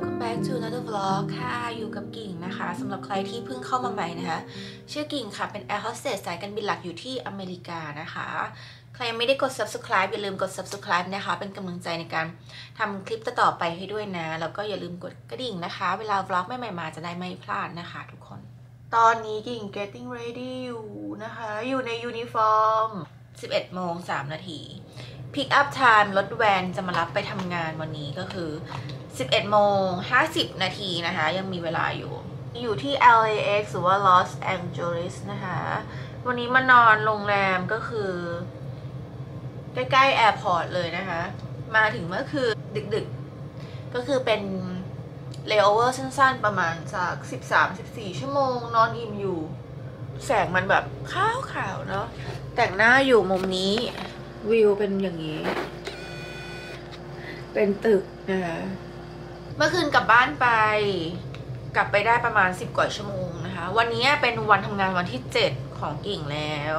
Welcome back to another vlog ค่ะอยู่กับกิ่งนะคะสำหรับใครที่เพิ่งเข้ามาใหม่นะคะชื่อกิ่งค่ะเป็น Air Hostess สายการบินหลักอยู่ที่อเมริกานะคะใครไม่ได้กด subscribe อย่าลืมกด subscribe นะคะเป็นกำลังใจในการทำคลิปต่อไปให้ด้วยนะแล้วก็อย่าลืมกดกระดิ่งนะคะเวลา vlog ใหม่ๆมาจะได้ไม่พลาดนะคะทุกคนตอนนี้กิ่ง getting ready อยู่นะคะอยู่ในยูนิฟอร์ม 11:03 นาที pick up time รถแวนจะมารับไปทำงานวันนี้ก็คือ11:50 นาทีนะคะยังมีเวลาอยู่ที่ LAX หรือว่า Los Angeles นะคะวันนี้มานอนโรงแรมก็คือใกล้ๆแอร์พอร์ตเลยนะคะมาถึงเมื่อคืนดึกๆก็คือเป็นเลย์โอเวอร์สั้นๆประมาณสัก 13-14 ชั่วโมงนอนอิ่มอยู่แสงมันแบบขาวๆเนาะแต่งหน้าอยู่มุมนี้วิวเป็นอย่างนี้เป็นตึกนะคะเมื่อคืนกลับบ้านไปกลับไปได้ประมาณ10กว่าชั่วโมงนะคะวันนี้เป็นวันทำงานวันที่7ของกิ่งแล้ว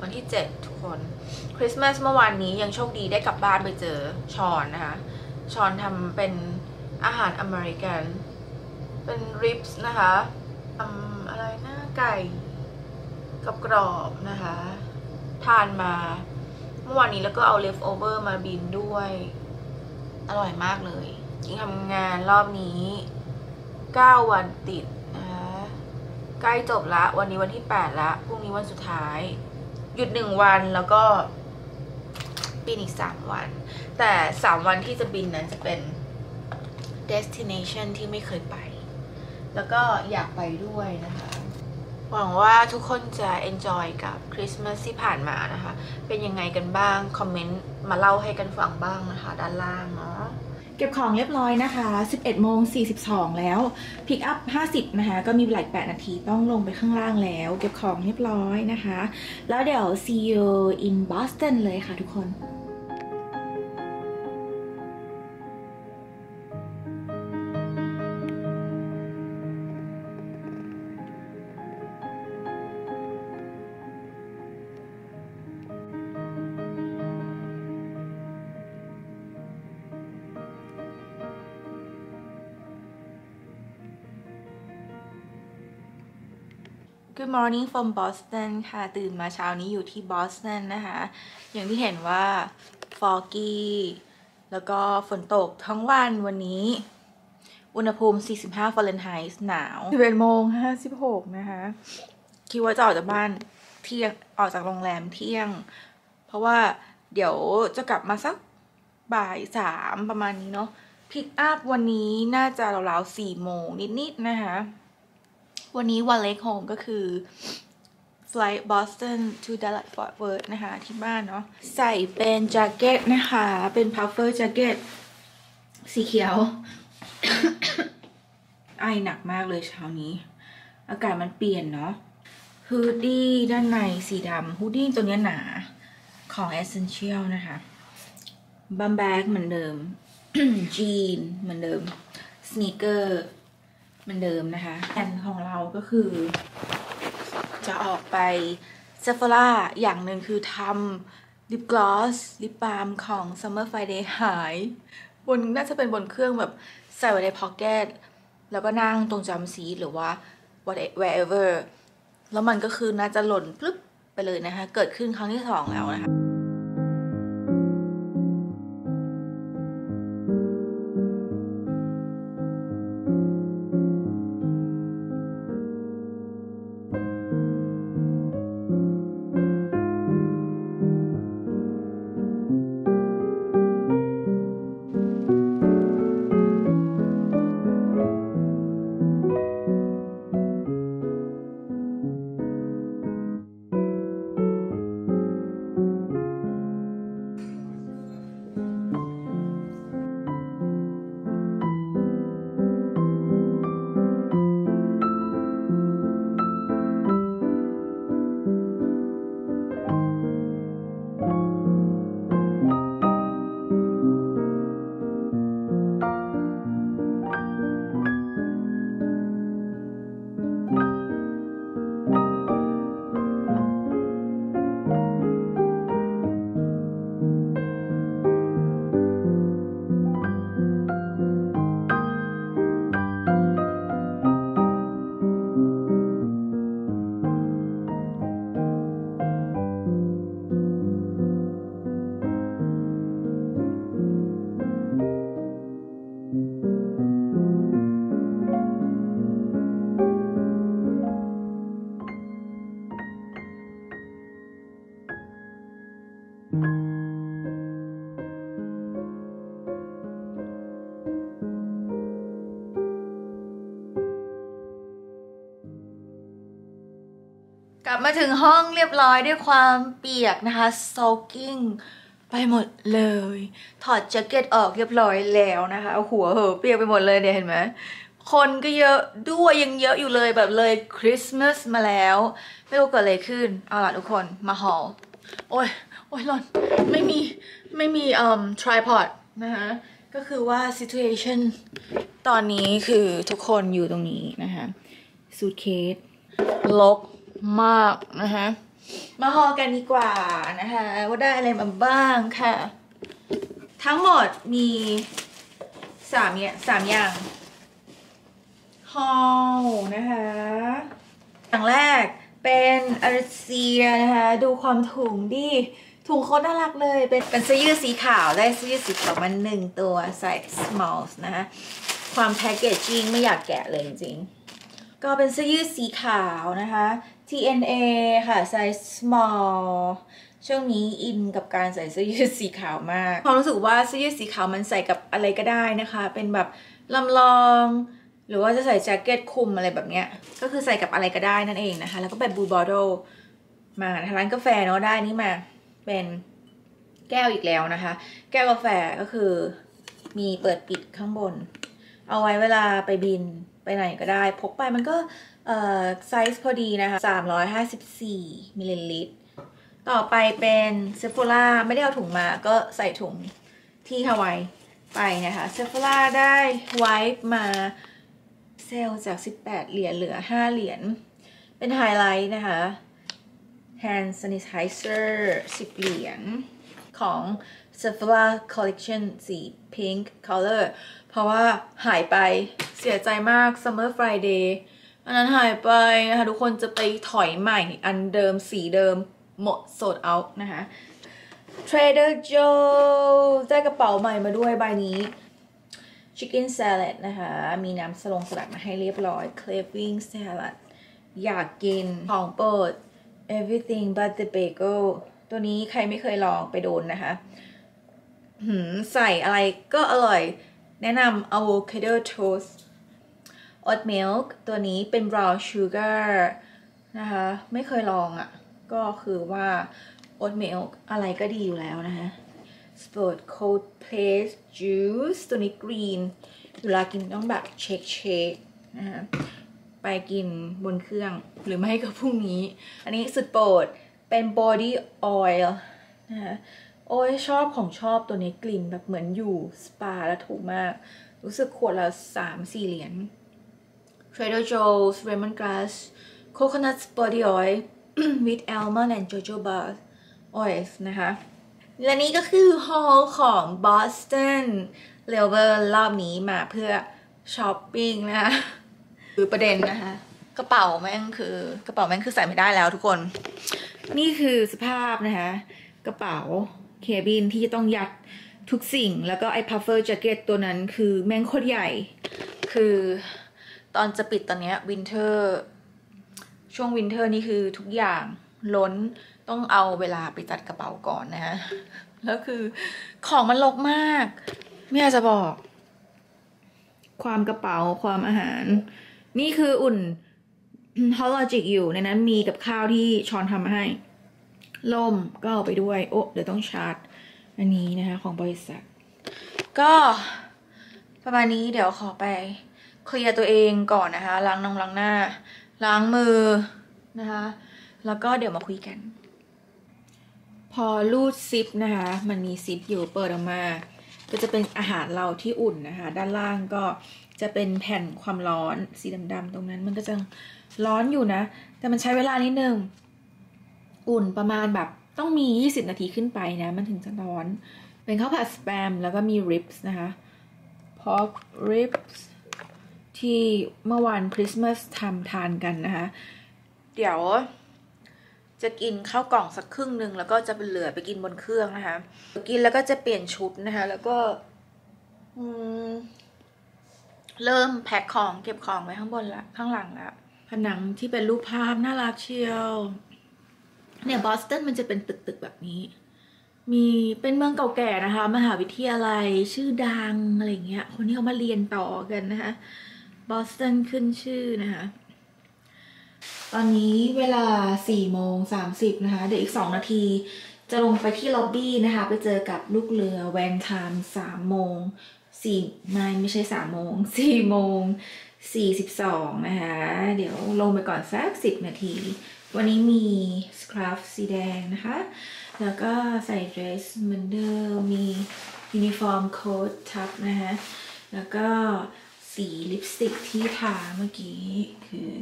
วันที่7ทุกคนคริสต์มาสเมื่อวานนี้ยังโชคดีได้กลับบ้านไปเจอชอนนะคะชอนทำเป็นอาหารอเมริกันเป็นริบส์นะคะทำอะไรนะไก่กับกรอบนะคะทานมาเมื่อวานนี้แล้วก็เอาเลฟโอเวอร์มาบินด้วยอร่อยมากเลยยิ่งทำงานรอบนี้9วันติดนะคะใกล้จบละวันนี้วันที่8ละพรุ่งนี้วันสุดท้ายหยุด1วันแล้วก็บินอีก3วันแต่3วันที่จะบินนั้นจะเป็น destination ที่ไม่เคยไปแล้วก็อยากไปด้วยนะคะหวังว่าทุกคนจะ enjoy กับคริสต์มาสที่ผ่านมานะคะเป็นยังไงกันบ้างคอมเมนต์มาเล่าให้กันฟังบ้างนะคะด้านล่างเนาะเก็บของเรียบร้อยนะคะ 11:42 แล้ว pick up 50 นะคะก็มีเวลาอีก 8 นาทีต้องลงไปข้างล่างแล้วเก็บของเรียบร้อยนะคะแล้วเดี๋ยว see you in Boston เลยค่ะทุกคนGood morning from Boston ค่ะตื่นมาเช้านี้อยู่ที่บอสตันนะคะอย่างที่เห็นว่า foggy แล้วก็ฝนตกทั้งวันวันนี้อุณหภูมิ45ฟาเรนไฮต์หนาว11:56 นะคะคิดว่าจะออกจากบ้านเที่ยงออกจากโรงแรมเที่ยงเพราะว่าเดี๋ยวจะกลับมาสักบ่าย3ประมาณนี้เนาะ pick up วันนี้น่าจะราวๆ4 โมงนิดๆนะคะวันนี้วันเล็กโฮมก็คือ flight Boston to Dallas Fort Worth นะคะที่บ้านเนาะใส่เป็นแจ็คเก็ตนะคะเป็น puffer jacket สีเขียว ไอหนักมากเลยเช้านี้อากาศมันเปลี่ยนเนาะฮูดดี้ด้านในสีดำฮูดดี้ตัวนี้หนาของ Essential นะคะบัมแบกเหมือนเดิม จีนเหมือนเดิมสเนคเกอร์มันเดิมนะคะแผนของเราก็คือจะออกไปเซฟล่าอย่างหนึ่งคือทำลิปกลอสลิปบาล์มของ Summer Friday หายบนน่าจะเป็นบนเครื่องแบบใส่ไว้ในพ็อกเก็ตแล้วก็นั่งตรงจำซีหรือว่า wherever แล้วมันก็คือน่าจะหล่นปึ๊บไปเลยนะคะเกิดขึ้นครั้งที่2แล้วนะคะ กลับมาถึงห้องเรียบร้อยด้วยความเปียกนะคะ soaking ไปหมดเลยถอดแจ็คเก็ตออกเรียบร้อยแล้วนะคะเอาหัวเหอะเปียกไปหมดเลยเนี่ยเห็นไหมคนก็เยอะด้วยยังเยอะอยู่เลยแบบเลยคริสต์มาสมาแล้วไม่รู้เกิดอะไรขึ้นเอาล่ะทุกคนมาหอโอ้ยโอ้ยหล่อนไม่มีทริปอดนะคะก็คือว่า situation ตอนนี้คือทุกคนอยู่ตรงนี้นะคะสูทเคสลกมากนะคะมาหอกันดีกว่านะคะว่าได้อะไรมาบ้างค่ะทั้งหมดมีสามอย่างฮอลนะคะอย่างแรกเป็นอาร์เซียนะคะดูความถุงดิถุงโคตรน่ารักเลยเป็นเสื้อยืดสีขาวได้เสื้อยืดสีขาวมาหนึ่งตัวใส่ small นะคะความแพ็กเกจจิ้งไม่อยากแกะเลยจริงๆก็เป็นเสื้อยืดสีขาวนะคะ TNA ค่ะใส่ small ช่วงนี้อินกับการใส่เสื้อยืดสีขาวมากความรู้สึกว่าเสื้อยืดสีขาวมันใส่กับอะไรก็ได้นะคะเป็นแบบลำลองหรือว่าจะใส่แจ็คเก็ตคลุมอะไรแบบเนี้ยก็คือใส่กับอะไรก็ได้นั่นเองนะคะแล้วก็แบบ Blue Bottle มาร้านกาแฟเนาะได้นี่มาเป็นแก้วอีกแล้วนะคะแก้วกาแฟก็คือมีเปิดปิดข้างบนเอาไว้เวลาไปบินไปไหนก็ได้พกไปมันก็ไซส์พอดีนะคะ354มิลลิลิตรต่อไปเป็นเซฟโฟล่าไม่ได้เอาถุงมาก็ใส่ถุงที่ฮาวายไปนะคะเซฟโฟล่าได้ไวท์มาเซลจาก 18 เหรียญเหลือ 5 เหรียญเป็นไฮไลท์นะคะ hand sanitizer 10 เหรียญของ Sephora collection สี pink color เพราะว่าหายไปเสียใจมาก summer friday อันนั้นหายไปนะคะทุกคนจะไปถอยใหม่อันเดิมสีเดิมหมด sold out นะคะ Trader Joe's ได้กระเป๋าใหม่มาด้วยใบนี้Chicken Salad นะคะมีน้ำสลงสลัดมาให้เรียบร้อย Craving Salad อยากกินของโปรด Everything but the bagel ตัวนี้ใครไม่เคยลองไปโดนนะคะใส่อะไรก็อร่อยแนะนำ Avocado Toast Oat Milk ตัวนี้เป็น Brown Sugar นะคะไม่เคยลองอ่ะก็คือว่า Oat Milk อะไรก็ดีอยู่แล้วนะคะSport Cold Place Juice ตัวนี้ Green เวลากินต้องแบบเช็คนะคะไปกินบนเครื่องหรือไม่ก็พรุ่งนี้อันนี้สุดโปรดเป็น Body Oil นะคะโอ้ยชอบของชอบตัวนี้กลิ่นแบบเหมือนอยู่สปาแล้วถูกมากรู้สึกขวดละ 3-4 เหรียญ Trader Joe's Lemon Grass Coconut Body Oil with Almond and Jojoba Oils นะคะและนี่ก็คือฮอลของ Boston River รอบนี้มาเพื่อช้อปปิ้งนะคะคือประเด็นนะคะกระเป๋าแม่งคือใส่ไม่ได้แล้วทุกคนนี่คือสภาพนะคะกระเป๋าเคบินที่จะต้องยัดทุกสิ่งแล้วก็ไอ้ puffer jacket ตัวนั้นคือแม่งโคตรใหญ่คือตอนจะปิดตอนนี้วินเทอร์ช่วงวินเทอร์นี่คือทุกอย่างล้นต้องเอาเวลาไปจัดกระเป๋าก่อนนะฮะแล้วคือของมันรกมากไม่อยากจะบอกความกระเป๋าความอาหารนี่คืออุ่นฮอลโลจิกอยู่ในนั้นมีกับข้าวที่ช้อนทำมาให้ล่มก็เอาไปด้วยโอ้เดี๋ยวต้องชาร์จอันนี้นะคะของบริษัทก็ประมาณนี้เดี๋ยวขอไปเคลียร์ตัวเองก่อนนะคะล้างหน้าล้างมือนะคะแล้วก็เดี๋ยวมาคุยกันพอรูดซิปนะคะมันมีซิปอยู่เปิดออกมาก็จะเป็นอาหารเราที่อุ่นนะคะด้านล่างก็จะเป็นแผ่นความร้อนสีดำๆตรงนั้นมันก็จะร้อนอยู่นะแต่มันใช้เวลานิดนึงอุ่นประมาณแบบต้องมี20นาทีขึ้นไปนะมันถึงจะร้อนเป็นข้าวผัดสแปมแล้วก็มีริบส์นะคะพอริบส์ที่เมื่อวันคริสต์มาสทำทานกันนะคะเดี๋ยวจะกินข้าวกล่องสักครึ่งหนึ่งแล้วก็จะเหลือไปกินบนเครื่องนะคะกินแล้วก็จะเปลี่ยนชุดนะคะแล้วก็เริ่มแพ็คของเก็บของไว้ข้างบนละข้างหลังละผนังที่เป็นรูปภาพน่ารักเชียวเนี่ยบอสตันมันจะเป็นตึกๆแบบนี้มีเป็นเมืองเก่าแก่นะคะมหาวิทยาลัยชื่อดังอะไรเงี้ยคนที่เขามาเรียนต่อกันนะคะบอสตันขึ้นชื่อนะคะ ตอนนี้เวลา 4:30 นะคะเดี๋ยวอีก2นาทีจะลงไปที่ล็อบบี้นะคะไปเจอกับลูกเรือแวนทาม4:42นะคะเดี๋ยวลงไปก่อนสัก10นาทีวันนี้มีสครับสีแดงนะคะแล้วก็ใส่เดรสเหมือนเดิมมียูนิฟอร์มโค้ททับนะคะแล้วก็สีลิปสติกที่ทาเมื่อกี้คือ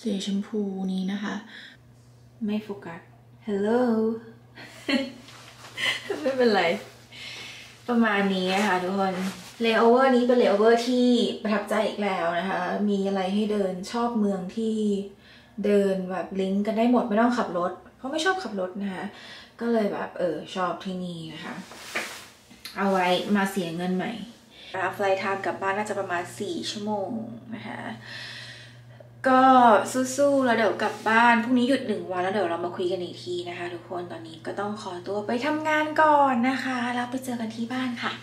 สีชมพูนี้นะคะไม่โฟกัส Hello ไม่เป็นไรประมาณนี้นะคะทุกคนเลย์โอเวอร์นี้เป็นเลย์โอเวอร์ที่ประทับใจอีกแล้วนะคะมีอะไรให้เดินชอบเมืองที่เดินแบบลิงก์กันได้หมดไม่ต้องขับรถเพราะไม่ชอบขับรถนะคะก็เลยแบบชอบที่นี่นะคะเอาไว้มาเสียเงินใหม่ไฟล์ทางกลับบ้านน่าจะประมาณ4 ชั่วโมงนะคะก็สู้ๆแล้วเดี๋ยวกลับบ้านพรุ่งนี้หยุด1 วันแล้วเดี๋ยวเรามาคุยกันอีกทีนะคะทุกคนตอนนี้ก็ต้องขอตัวไปทำงานก่อนนะคะแล้วไปเจอกันที่บ้านค่ะ